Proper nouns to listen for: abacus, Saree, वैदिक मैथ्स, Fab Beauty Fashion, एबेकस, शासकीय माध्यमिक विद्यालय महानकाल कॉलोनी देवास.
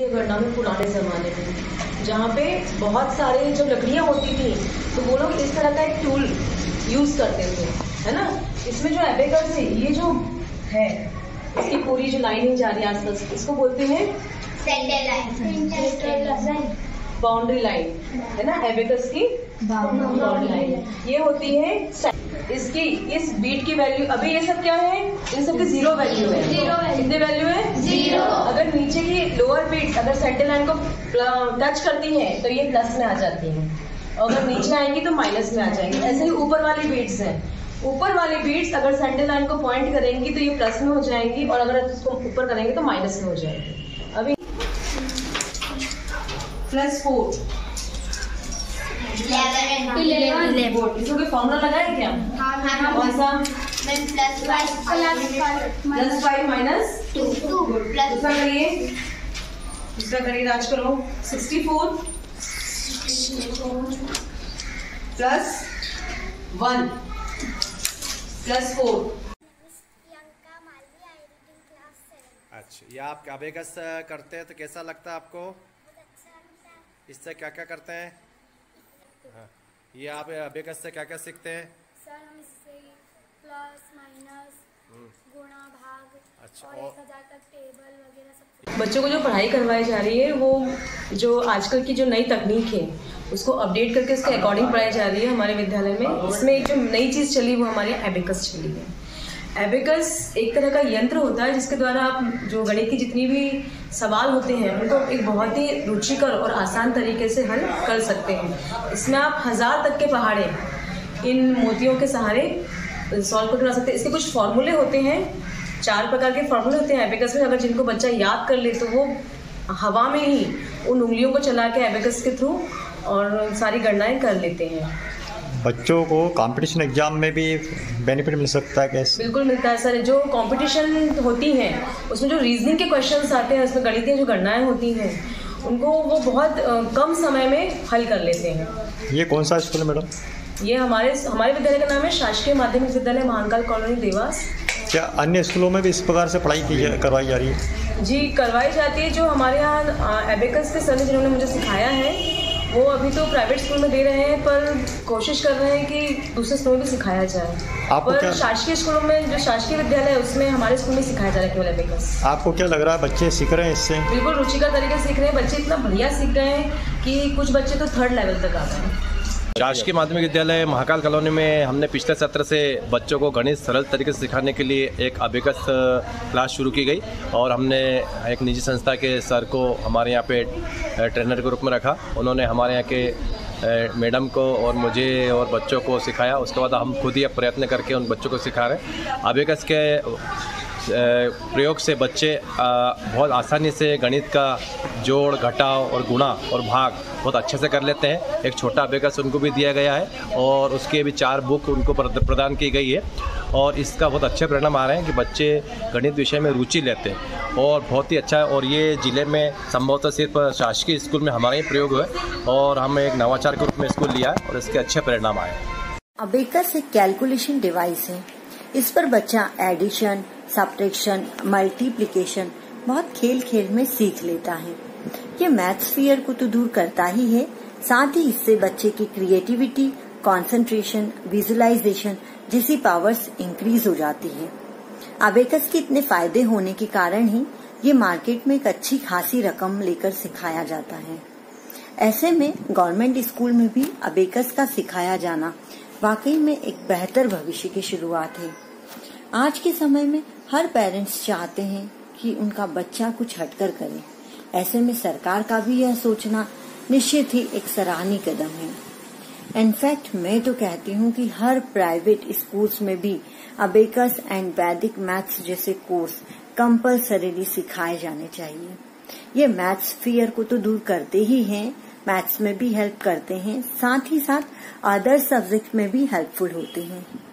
ये घटना में पुराने जमाने में जहाँ पे बहुत सारे जो लकड़ियाँ होती थी तो वो लोग इस तरह का एक टूल यूज करते थे, है ना। इसमें जो एबेकस है, ये जो है इसकी पूरी जो लाइनिंग जा रही है आसपास, इसको बोलते हैं सेंटर लाइन, बाउंड्री लाइन, है ना। एबेकस की बाउंड्री लाइन ये होती है। इसकी इस बीट की वैल्यू अभी ये सब क्या है, इन सब की जीरो वैल्यू है। कितने वैल्यू है? जीरो। अगर नीचे की लोअर बीट अगर सेंटर लाइन को टच करती है तो ये प्लस में आ जाती है, अगर नीचे आएंगी तो माइनस में आ जाएंगी। ऐसे ही ऊपर वाली बीट्स हैं, ऊपर वाली बीट्स अगर सेंटर लाइन को पॉइंट करेंगी तो ये प्लस में हो जाएंगी और अगर उसको ऊपर करेंगे तो माइनस में हो जाएगी। अभी +4 इसके फॉर्मूला लगाए क्या? हाँ, कौन सा? +5 -2 दूसरा करिए राज करो। 64 +1 +4। अच्छा, ये आप अबेकस करते हैं तो कैसा लगता है आपको? इससे क्या क्या करते हैं? हाँ, ये आप अबेकस से क्या क्या सीखते हैं? सर, हम इससे प्लस माइनस गुणा भाग, अच्छा, और 1000 तक टेबल वगैरह सब। बच्चों को जो पढ़ाई करवाई जा रही है वो जो आजकल की जो नई तकनीक है उसको अपडेट करके उसके अकॉर्डिंग पढ़ाई जा रही है हमारे विद्यालय में। इसमें एक जो नई चीज़ चली वो हमारी एबेकस चली है। एबेकस एक तरह का यंत्र होता है जिसके द्वारा आप जो गणित की जितनी भी सवाल होते हैं उनको एक बहुत ही रुचिकर और आसान तरीके से हल कर सकते हैं। इसमें आप 1000 तक के पहाड़े इन मोतियों के सहारे सॉल्व करा सकते हैं। इसके कुछ फार्मूले होते हैं, 4 प्रकार के फार्मूले होते हैं एबेकस में। अगर जिनको बच्चा याद कर ले तो वो हवा में ही उन उंगलियों को चला के एबेकस के थ्रू और सारी गणनाएँ कर लेते हैं। बच्चों को कंपटीशन एग्जाम में भी बेनिफिट मिल सकता है कैसे? बिल्कुल मिलता है सर। जो कंपटीशन होती हैं उसमें जो रीजनिंग के क्वेश्चंस आते हैं, उसमें गणितीय जो गणनाएं होती हैं उनको वो बहुत कम समय में हल कर लेते हैं। ये कौन सा स्कूल है मैडम? ये हमारे विद्यालय का नाम है शासकीय माध्यमिक विद्यालय महानकाल कॉलोनी देवास। क्या अन्य स्कूलों में भी इस प्रकार से पढ़ाई करवाई जा रही है? जी, करवाई जाती है। जो हमारे यहाँ एबेकस के सर ने जिन्होंने मुझे सिखाया है वो अभी तो प्राइवेट स्कूल में दे रहे हैं, पर कोशिश कर रहे हैं कि दूसरे स्कूल में भी सिखाया जाए। पर शासकीय स्कूलों में, जो शासकीय विद्यालय है उसमें हमारे स्कूल में सिखाया जा रहा है केवल एबेकस। आपको क्या लग रहा है बच्चे सीख रहे हैं इससे? बिल्कुल रुचिकर तरीके से सीख रहे हैं बच्चे, इतना बढ़िया सीख रहे हैं कि कुछ बच्चे तो 3rd लेवल तक आ गए हैं। शासकीय माध्यमिक विद्यालय महाकाल कॉलोनी में हमने पिछले सत्र से बच्चों को गणित सरल तरीके से सिखाने के लिए एक अबेकस क्लास शुरू की गई और हमने एक निजी संस्था के सर को हमारे यहाँ पे ट्रेनर के रूप में रखा। उन्होंने हमारे यहाँ के मैडम को और मुझे और बच्चों को सिखाया। उसके बाद हम खुद ही प्रयत्न करके उन बच्चों को सिखा रहे हैं। अबेकस के प्रयोग से बच्चे बहुत आसानी से गणित का जोड़, घटाव और गुणा और भाग बहुत अच्छे से कर लेते हैं। एक छोटा अबेकस उनको भी दिया गया है और उसके भी 4 बुक उनको प्रदान की गई है और इसका बहुत अच्छे परिणाम आ रहे हैं कि बच्चे गणित विषय में रुचि लेते हैं और बहुत ही अच्छा है। और ये ज़िले में संभवतः सिर्फ शासकीय स्कूल में हमारा ही प्रयोग हुआ और हम एक नवाचार के रूप में इसको लिया है और इसके अच्छे परिणाम आए। अबेकस एक कैलकुलेशन डिवाइस है। इस पर बच्चा एडिशन, सब्ट्रैक्शन, मल्टीप्लिकेशन बहुत खेल में सीख लेता है। ये मैथ्स फियर को तो दूर करता ही है, साथ ही इससे बच्चे की क्रिएटिविटी, कंसंट्रेशन, विजुअलाइजेशन जैसी पावर्स इंक्रीज हो जाती है। अबेकस के इतने फायदे होने के कारण ही ये मार्केट में एक अच्छी खासी रकम लेकर सिखाया जाता है। ऐसे में गवर्नमेंट स्कूल में भी अबेकस का सिखाया जाना वाकई में एक बेहतर भविष्य की शुरुआत है। आज के समय में हर पेरेंट्स चाहते हैं कि उनका बच्चा कुछ हटकर करे, ऐसे में सरकार का भी यह सोचना निश्चित ही एक सराहनीय कदम है। इनफैक्ट मैं तो कहती हूँ कि हर प्राइवेट स्कूल्स में भी अबेकस एंड वैदिक मैथ्स जैसे कोर्स कंपल्सरीली सिखाए जाने चाहिए। ये मैथ्स फियर को तो दूर करते ही हैं, मैथ्स में भी हेल्प करते हैं, साथ ही साथ अदर सब्जेक्ट में भी हेल्पफुल होते हैं।